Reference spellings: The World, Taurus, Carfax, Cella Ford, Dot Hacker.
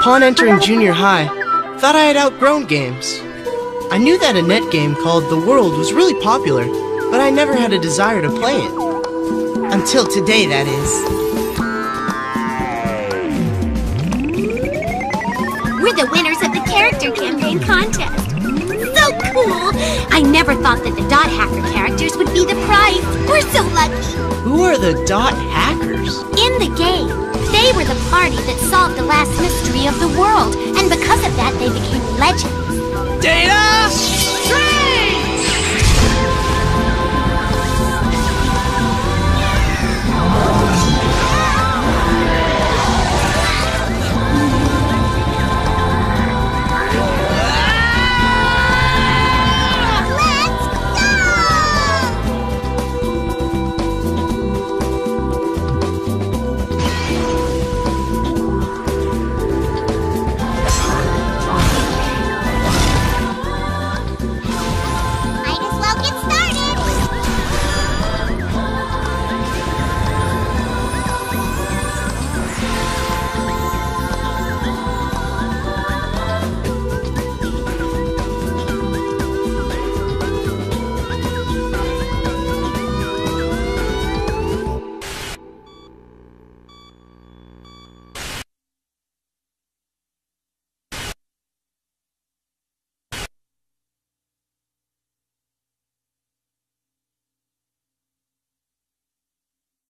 upon entering junior high, thought I had outgrown games. I knew that a net game called The World was really popular, but I never had a desire to play it. Until today, that is. We're the winners of the character campaign contest. So cool! I never thought that the Dot Hacker characters would be the prize. We're so lucky. Who are the Dot Hackers? In the game, they were the party that solved the last mystery of the world, and because of that, they became legends. Data!